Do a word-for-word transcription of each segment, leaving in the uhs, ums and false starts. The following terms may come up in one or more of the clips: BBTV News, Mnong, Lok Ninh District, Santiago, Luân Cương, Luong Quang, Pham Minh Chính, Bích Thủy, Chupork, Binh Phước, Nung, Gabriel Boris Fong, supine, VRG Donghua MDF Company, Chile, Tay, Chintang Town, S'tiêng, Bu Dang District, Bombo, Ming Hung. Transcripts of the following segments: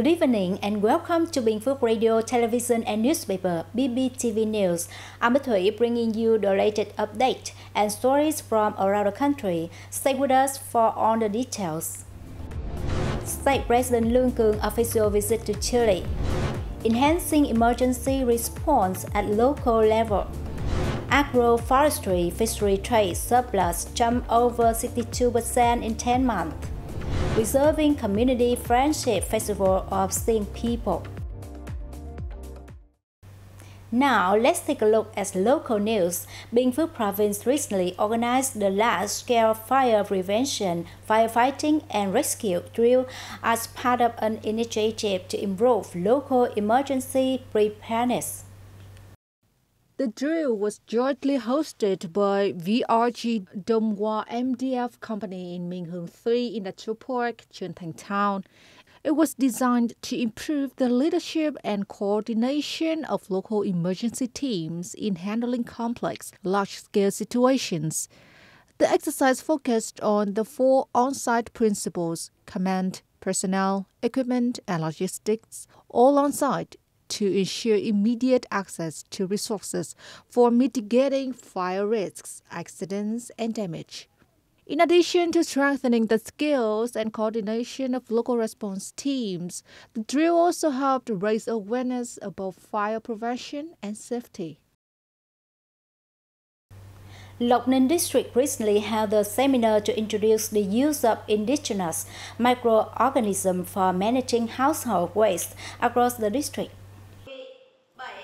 Good evening and welcome to Binh Phước Radio, Television and Newspaper, B B T V News. I'm Bích Thủy, bringing you the latest updates and stories from around the country. Stay with us for all the details. State President Luân Cương official visit to Chile. Enhancing emergency response at local level. Agroforestry fishery trade surplus jumped over sixty-two percent in ten months. Preserving Community Friendship Festival of S'tiêng people. Now, let's take a look at local news. Binh Phước Province recently organized the large-scale fire prevention, firefighting, and rescue drill as part of an initiative to improve local emergency preparedness. The drill was jointly hosted by V R G Donghua M D F Company in Ming Hung in the Chupork, Chintang Town. It was designed to improve the leadership and coordination of local emergency teams in handling complex, large-scale situations. The exercise focused on the four on-site principles: command, personnel, equipment, and logistics, all on-site, to ensure immediate access to resources for mitigating fire risks, accidents, and damage. In addition to strengthening the skills and coordination of local response teams, the drill also helped raise awareness about fire prevention and safety. Lok Ninh District recently held a seminar to introduce the use of indigenous microorganisms for managing household waste across the district.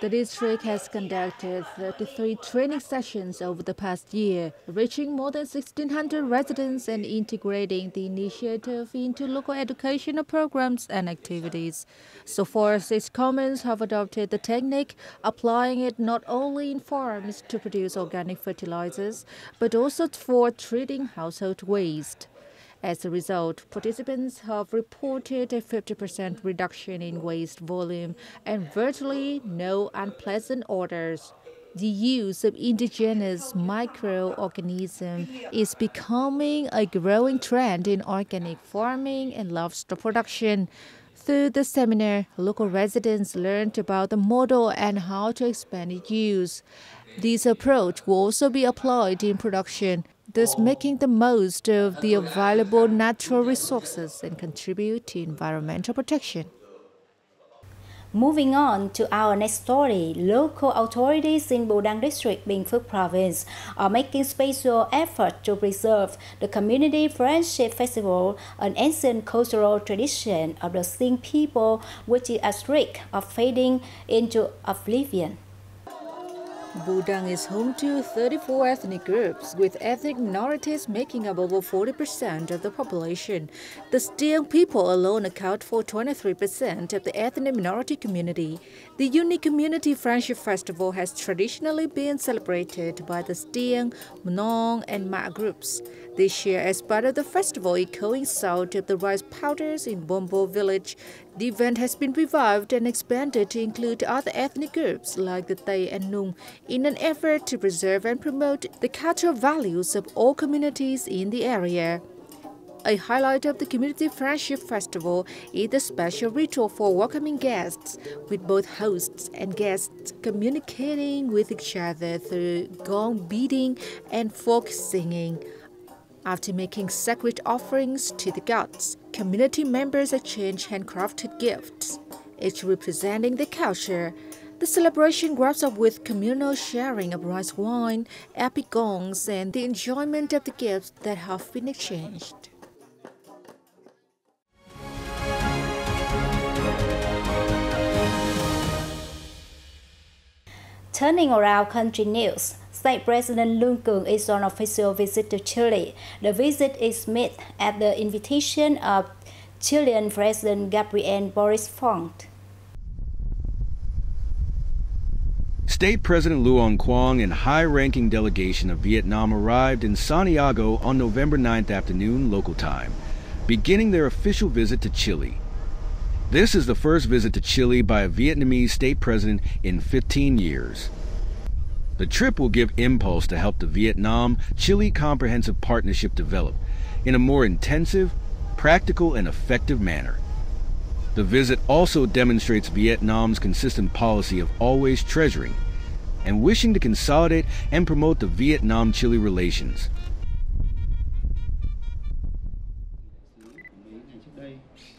The district has conducted thirty-three training sessions over the past year, reaching more than sixteen hundred residents and integrating the initiative into local educational programs and activities. So far, six communes have adopted the technique, applying it not only in farms to produce organic fertilizers, but also for treating household waste. As a result, participants have reported a fifty percent reduction in waste volume and virtually no unpleasant odors. The use of indigenous microorganisms is becoming a growing trend in organic farming and livestock production. Through the seminar, local residents learned about the model and how to expand its use. This approach will also be applied in production, thus making the most of the available natural resources and contribute to environmental protection. Moving on to our next story, local authorities in Bu Dang District, Binh Phước Province, are making special effort to preserve the Community Friendship Festival, an ancient cultural tradition of the S'tiêng people, which is at risk of fading into oblivion. Bu Dang is home to thirty-four ethnic groups, with ethnic minorities making up over forty percent of the population. The S'tiêng people alone account for twenty-three percent of the ethnic minority community. The unique Community Friendship Festival has traditionally been celebrated by the S'tiêng, Mnong, and Ma groups. This year, as part of the festival, it coincides with the rice powders in Bombo village. The event has been revived and expanded to include other ethnic groups like the Tay and Nung, in an effort to preserve and promote the cultural values of all communities in the area. A highlight of the Community Friendship Festival is the special ritual for welcoming guests, with both hosts and guests communicating with each other through gong beating and folk singing. After making sacred offerings to the gods, community members exchange handcrafted gifts, each representing the culture. The celebration wraps up with communal sharing of rice wine, epic gongs, and the enjoyment of the gifts that have been exchanged. Turning around country news, State President Luân Cương is on official visit to Chile. The visit is made at the invitation of Chilean President Gabriel Boris Fong. State President Luong Quang and high-ranking delegation of Vietnam arrived in Santiago on November ninth afternoon local time, beginning their official visit to Chile. This is the first visit to Chile by a Vietnamese state president in fifteen years. The trip will give impulse to help the Vietnam-Chile Comprehensive Partnership develop in a more intensive, practical, and effective manner. The visit also demonstrates Vietnam's consistent policy of always treasuring and wishing to consolidate and promote the Vietnam-Chile relations.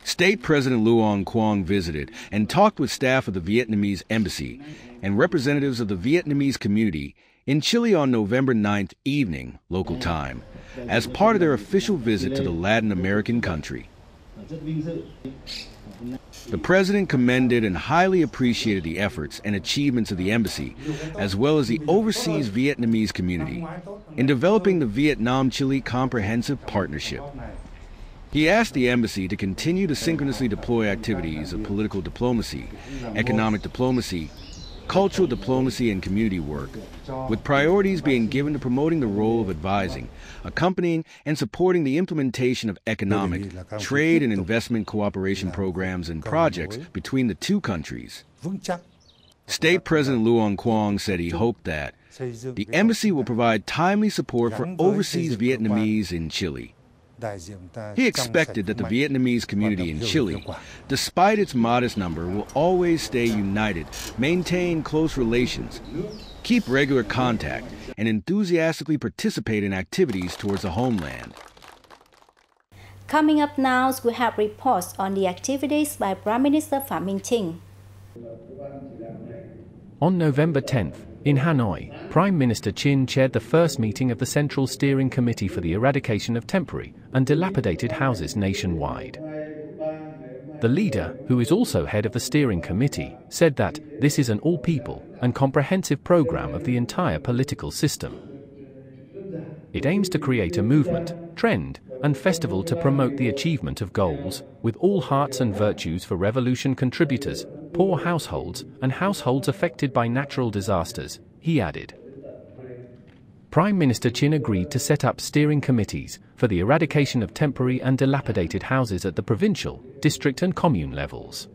State President Luong Quang visited and talked with staff of the Vietnamese embassy and representatives of the Vietnamese community in Chile on November ninth evening, local time, as part of their official visit to the Latin American country. The president commended and highly appreciated the efforts and achievements of the embassy, as well as the overseas Vietnamese community, in developing the Vietnam-Chile Comprehensive Partnership. He asked the embassy to continue to synchronously deploy activities of political diplomacy, economic diplomacy, cultural diplomacy, and community work, with priorities being given to promoting the role of advising, accompanying, and supporting the implementation of economic, trade, and investment cooperation programs and projects between the two countries. State President Luong Quang said he hoped that the embassy will provide timely support for overseas Vietnamese in Chile. He expected that the Vietnamese community in Chile, despite its modest number, will always stay united, maintain close relations, keep regular contact, and enthusiastically participate in activities towards the homeland. Coming up now, we have reports on the activities by Prime Minister Pham Minh Chính. On November tenth, in Hanoi, Prime Minister Chin chaired the first meeting of the Central Steering Committee for the Eradication of Temporary and Dilapidated Houses Nationwide. The leader, who is also head of the steering committee, said that this is an all-people and comprehensive program of the entire political system. It aims to create a movement, trend, and festival to promote the achievement of goals, with all hearts and virtues for revolution contributors, poor households, and households affected by natural disasters, he added. Prime Minister Chin agreed to set up steering committees for the eradication of temporary and dilapidated houses at the provincial, district and commune levels.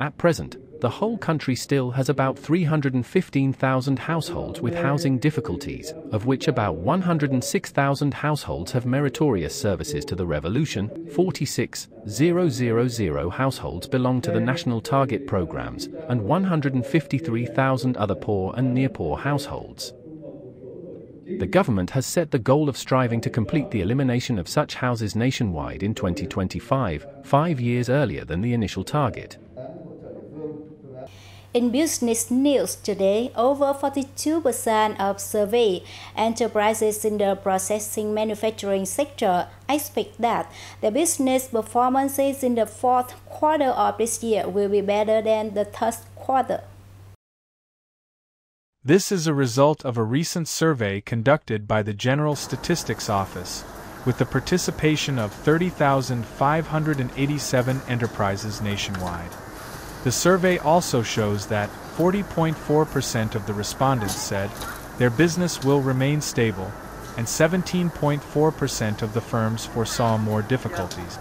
At present, the whole country still has about three hundred fifteen thousand households with housing difficulties, of which about one hundred six thousand households have meritorious services to the revolution, forty-six thousand households belong to the national target programs, and one hundred fifty-three thousand other poor and near-poor households. The government has set the goal of striving to complete the elimination of such houses nationwide in twenty twenty-five, five years earlier than the initial target. In business news today, over forty-two percent of survey enterprises in the processing manufacturing sector expect that their business performances in the fourth quarter of this year will be better than the third quarter. This is a result of a recent survey conducted by the General Statistics Office, with the participation of thirty thousand five hundred eighty-seven enterprises nationwide. The survey also shows that forty point four percent of the respondents said their business will remain stable, and seventeen point four percent of the firms foresaw more difficulties.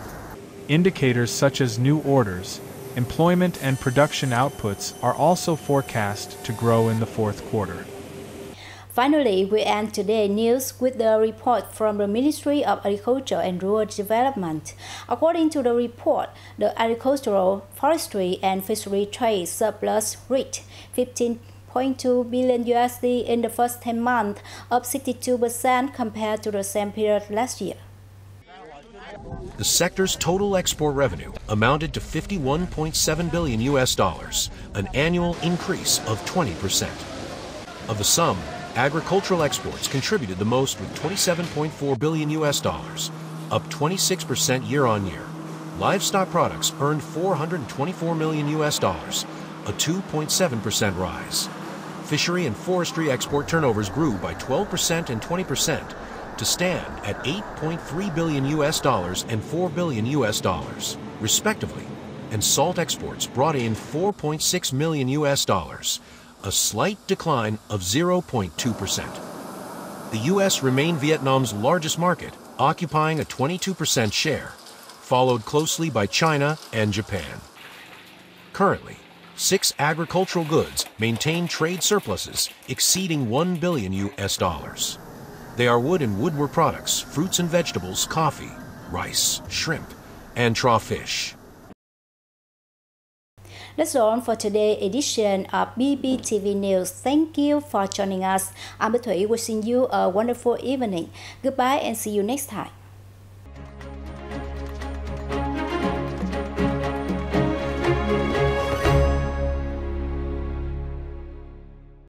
Indicators such as new orders, employment and production outputs are also forecast to grow in the fourth quarter. Finally, we end today's news with a report from the Ministry of Agriculture and Rural Development. According to the report, the agricultural, forestry, and fishery trade surplus reached fifteen point two billion U S D in the first ten months, up sixty-two percent compared to the same period last year. The sector's total export revenue amounted to fifty-one point seven billion U S dollars, an annual increase of twenty percent. Of the sum, agricultural exports contributed the most with twenty-seven point four billion U S dollars, up twenty-six percent year on year. Livestock products earned four hundred twenty-four million U S dollars, a two point seven percent rise. Fishery and forestry export turnovers grew by twelve percent and twenty percent to stand at eight point three billion U S dollars and four billion U S dollars, respectively, and salt exports brought in four point six million U S dollars. A slight decline of zero point two percent. The U S remained Vietnam's largest market, occupying a twenty-two percent share, followed closely by China and Japan. Currently, six agricultural goods maintain trade surpluses exceeding one billion U S dollars. They are wood and woodwork products, fruits and vegetables, coffee, rice, shrimp, and traw fish. That's all for today's edition of B B T V News. Thank you for joining us. I'm Bích Thủy wishing you a wonderful evening. Goodbye and see you next time.